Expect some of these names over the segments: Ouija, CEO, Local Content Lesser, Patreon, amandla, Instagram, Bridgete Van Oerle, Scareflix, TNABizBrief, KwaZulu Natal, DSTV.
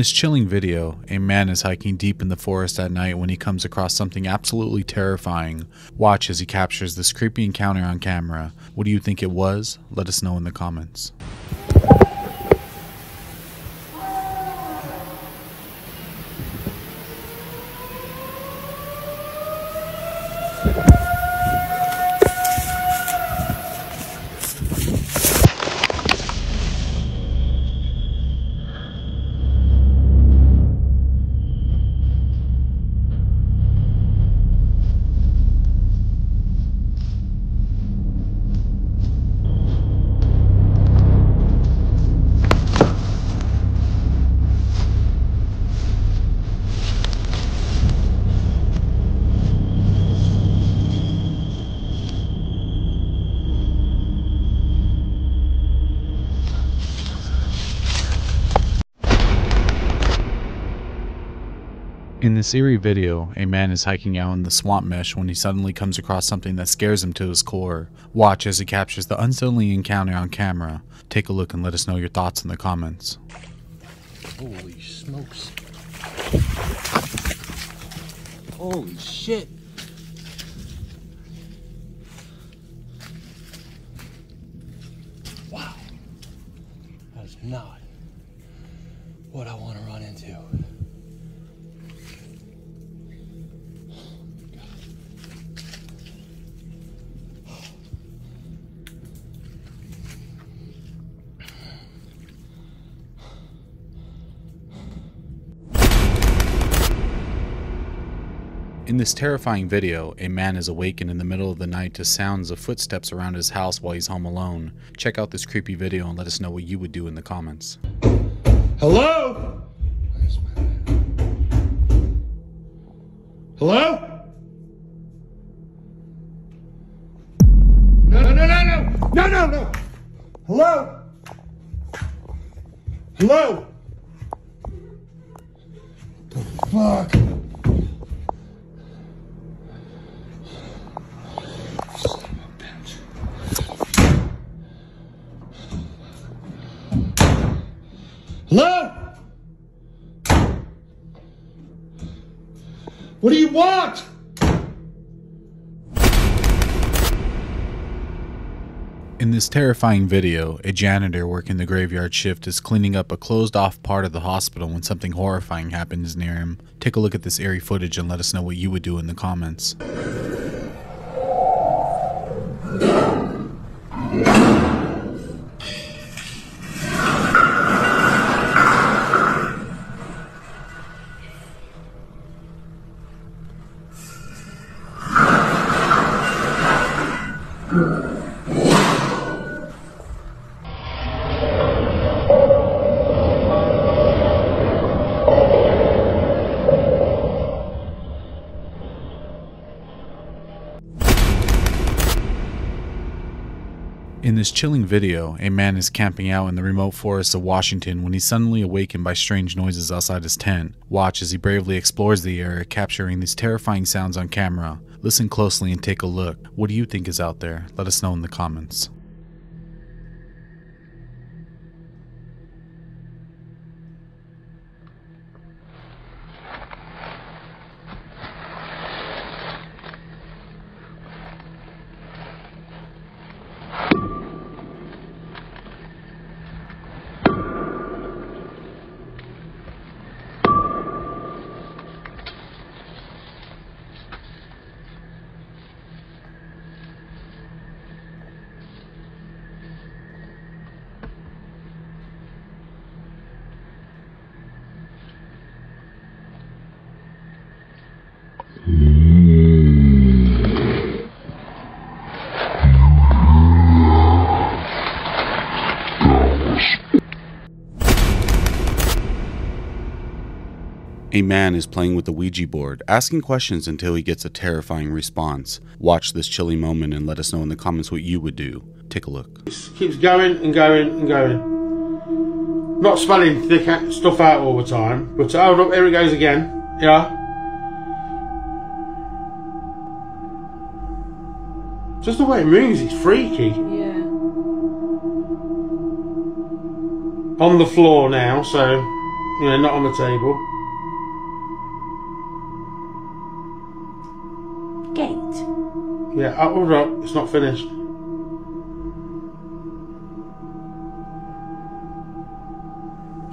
this chilling video, a man is hiking deep in the forest at night when he comes across something absolutely terrifying. Watch as he captures this creepy encounter on camera. What do you think it was? Let us know in the comments. In this eerie video, a man is hiking out in the swamp mesh when he suddenly comes across something that scares him to his core. Watch as he captures the unsettling encounter on camera. Take a look and let us know your thoughts in the comments. Holy smokes. Holy shit. Wow. That is not what I want to run into. In this terrifying video, a man is awakened in the middle of the night to sounds of footsteps around his house while he's home alone. Check out this creepy video and let us know what you would do in the comments. Hello? Where's my man? Hello? No, no, no, no, no! No, no, no! Hello? Hello? What the fuck? Hello? What do you want? In this terrifying video, a janitor working the graveyard shift is cleaning up a closed-off part of the hospital when something horrifying happens near him. Take a look at this eerie footage and let us know what you would do in the comments. In this chilling video, a man is camping out in the remote forests of Washington when he's suddenly awakened by strange noises outside his tent. Watch as he bravely explores the area, capturing these terrifying sounds on camera. Listen closely and take a look. What do you think is out there? Let us know in the comments. A man is playing with the Ouija board, asking questions until he gets a terrifying response. Watch this chilling moment and let us know in the comments what you would do. Take a look. It keeps going and going and going. Not spelling thick stuff out all the time, but hold up, here it goes again. Yeah. Just the way it moves, it's freaky. Yeah. On the floor now, so You know, not on the table. Gate. Yeah, hold on, it's not finished.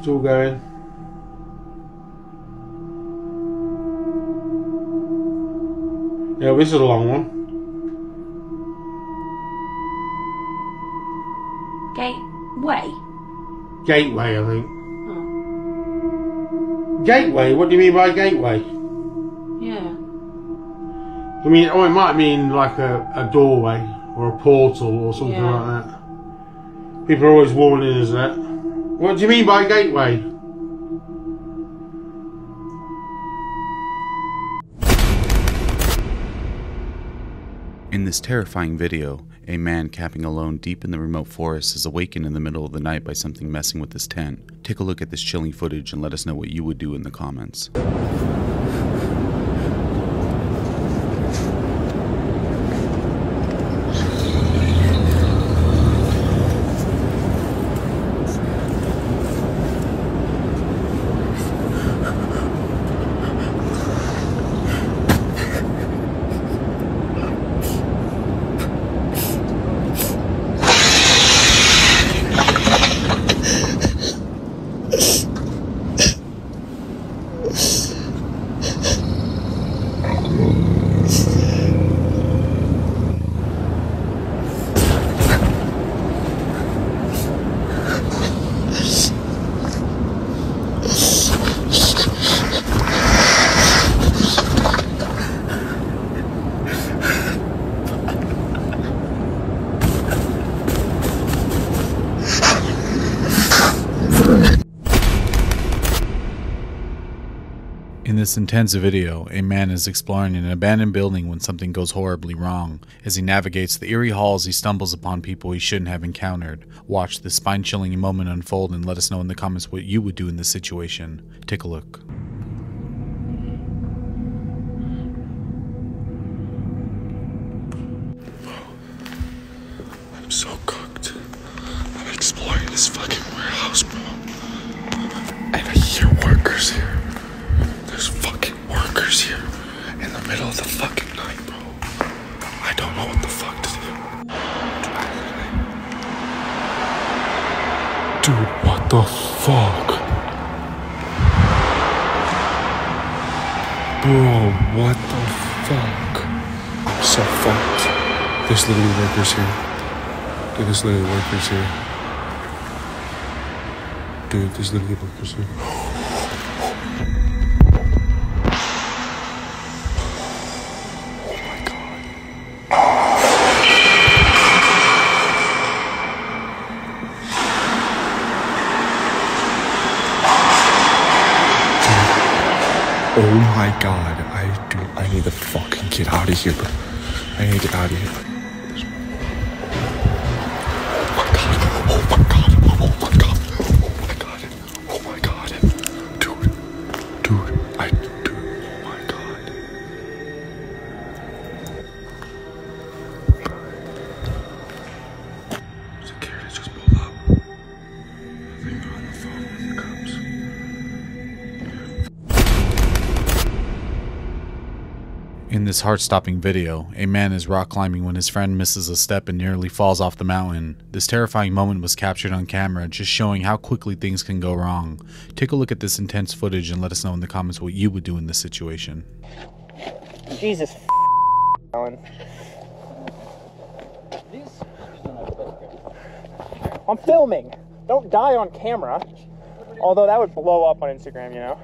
Still going. Yeah, this is a long one. Gateway. Gateway, I think. Oh. Gateway? What do you mean by gateway? Yeah. I mean, oh, it might mean like a doorway or a portal or something like that. People are always warning us that. What do you mean by gateway? In this terrifying video, a man camping alone deep in the remote forest is awakened in the middle of the night by something messing with his tent. Take a look at this chilling footage and let us know what you would do in the comments. In this intense video, a man is exploring an abandoned building when something goes horribly wrong. As he navigates the eerie halls, he stumbles upon people he shouldn't have encountered. Watch this spine-chilling moment unfold and let us know in the comments what you would do in this situation. Take a look. Oh, I'm so cooked. I'm exploring this fucking warehouse, bro. And I hear workers here. Here in the middle of the fucking night, bro. I don't know what the fuck to do. Dude, what the fuck? Bro, what the fuck? I'm so fucked. There's literally workers here. Dude, there's literally workers here. Dude, there's literally workers here. Oh my god, I need to fucking get out of here, bro. I need to get out of here. Oh my god, oh my god, oh my god, oh my god, oh my god. Dude, dude, dude, oh my god. Security just pulled up. I think they're on the phone with the cops. In this heart-stopping video, a man is rock climbing when his friend misses a step and nearly falls off the mountain. This terrifying moment was captured on camera, just showing how quickly things can go wrong. Take a look at this intense footage and let us know in the comments what you would do in this situation. Jesus Alan. I'm filming! Don't die on camera. Although that would blow up on Instagram, you know.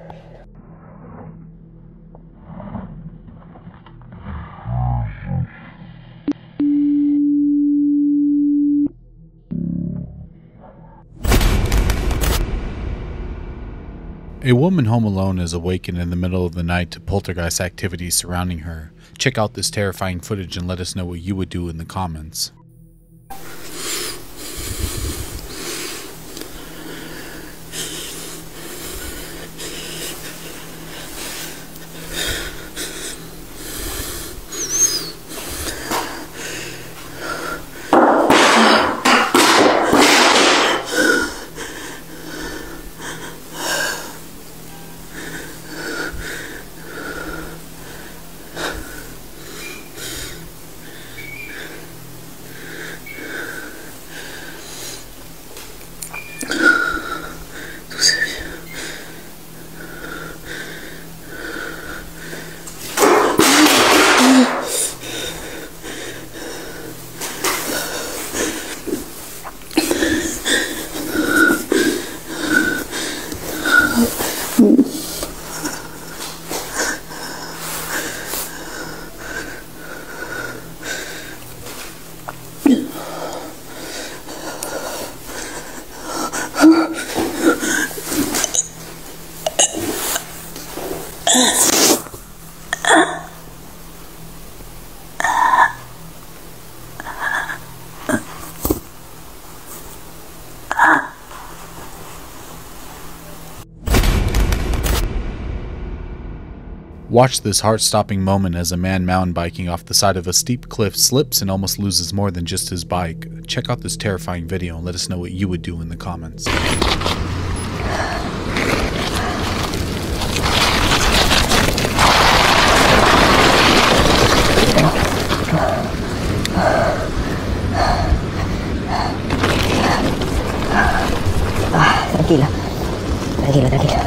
A woman home alone is awakened in the middle of the night to poltergeist activities surrounding her. Check out this terrifying footage and let us know what you would do in the comments. Watch this heart-stopping moment as a man mountain biking off the side of a steep cliff slips and almost loses more than just his bike. Check out this terrifying video and let us know what you would do in the comments. Tranquilo, tranquilo, tranquilo.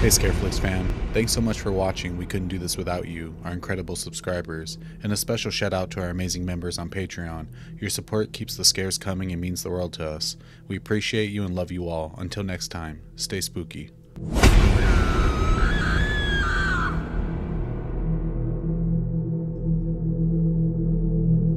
Hey Scareflix fam, thanks so much for watching. We couldn't do this without you, our incredible subscribers, and a special shout out to our amazing members on Patreon. Your support keeps the scares coming and means the world to us. We appreciate you and love you all. Until next time, stay spooky.